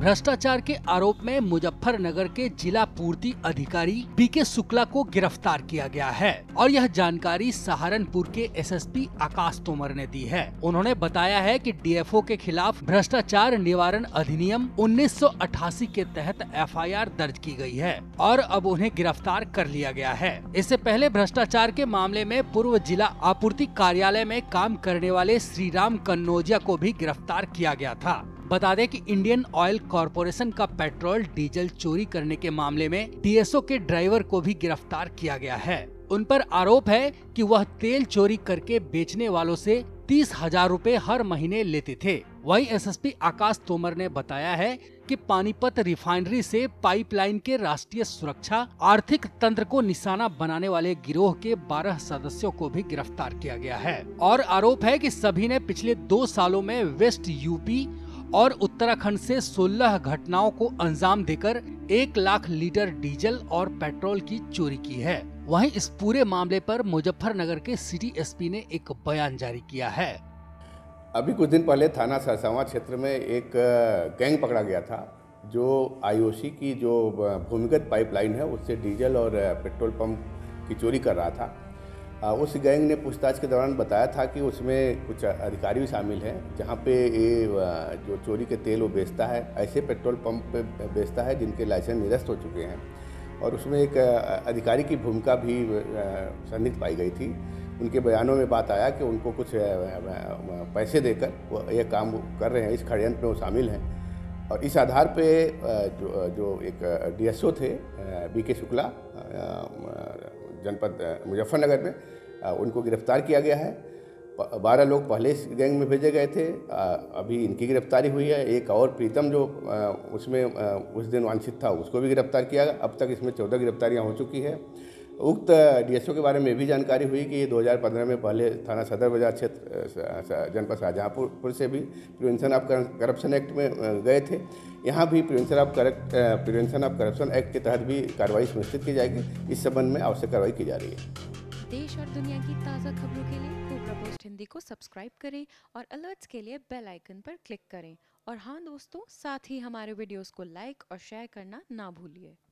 भ्रष्टाचार के आरोप में मुजफ्फरनगर के जिला पूर्ति अधिकारी पी के शुक्ला को गिरफ्तार किया गया है और यह जानकारी सहारनपुर के एसएसपी आकाश तोमर ने दी है। उन्होंने बताया है कि डीएफओ के खिलाफ भ्रष्टाचार निवारण अधिनियम 1988 के तहत एफआईआर दर्ज की गई है और अब उन्हें गिरफ्तार कर लिया गया है। इससे पहले भ्रष्टाचार के मामले में पूर्व जिला आपूर्ति कार्यालय में काम करने वाले श्री राम कन्नौजिया को भी गिरफ्तार किया गया था। बता दें कि इंडियन ऑयल कॉर्पोरेशन का पेट्रोल डीजल चोरी करने के मामले में डीएसओ के ड्राइवर को भी गिरफ्तार किया गया है। उन पर आरोप है कि वह तेल चोरी करके बेचने वालों से 30,000 रूपए हर महीने लेते थे। वहीं एसएसपी आकाश तोमर ने बताया है कि पानीपत रिफाइनरी से पाइपलाइन के राष्ट्रीय सुरक्षा आर्थिक तंत्र को निशाना बनाने वाले गिरोह के 12 सदस्यों को भी गिरफ्तार किया गया है और आरोप है कि सभी ने पिछले 2 सालों में वेस्ट यूपी और उत्तराखंड से 16 घटनाओं को अंजाम देकर 1 लाख लीटर डीजल और पेट्रोल की चोरी की है। वहीं इस पूरे मामले पर मुजफ्फरनगर के सिटी एसपी ने एक बयान जारी किया है। अभी कुछ दिन पहले थाना सरसावां क्षेत्र में एक गैंग पकड़ा गया था जो आईओसी की जो भूमिगत पाइपलाइन है उससे डीजल और पेट्रोल पंप की चोरी कर रहा था। उस गैंग ने पूछताछ के दौरान बताया था कि उसमें कुछ अधिकारी भी शामिल हैं जहां पे ये जो चोरी के तेल वो बेचता है ऐसे पेट्रोल पंप पे बेचता है जिनके लाइसेंस निरस्त हो चुके हैं और उसमें एक अधिकारी की भूमिका भी संदिग्ध पाई गई थी। उनके बयानों में बात आया कि उनको कुछ पैसे देकर वो ये काम कर रहे हैं, इस षड्यंत्र में वो शामिल हैं और इस आधार पे जो एक डीएसओ थे वी के शुक्ला जनपद मुजफ्फरनगर में, उनको गिरफ्तार किया गया है। 12 लोग पहले इस गैंग में भेजे गए थे, अभी इनकी गिरफ्तारी हुई है। एक और प्रीतम जो उसमें उस दिन वांछित था उसको भी गिरफ्तार किया गया। अब तक इसमें 14 गिरफ्तारियाँ हो चुकी है। उक्त डीएसओ के बारे में भी जानकारी हुई कि ये 2015 में पहले थाना सदर बाजार क्षेत्र जनपद शाहजहांपुर से भी प्रिवेंशन ऑफ करप्शन एक्ट में गए थे। यहाँ भी प्रिवेंशन ऑफ करप्शन एक्ट के तहत भी कार्रवाई सुनिश्चित की जाएगी। इस संबंध में आवश्यक कार्रवाई की जा रही है। देश और दुनिया की ताज़ा खबरों के लिए कोबरा पोस्ट हिंदी को सब्सक्राइब करें और अलर्ट्स के लिए बेलाइकन पर क्लिक करें। और हाँ दोस्तों, साथ ही हमारे वीडियोज़ को लाइक और शेयर करना ना भूलिए।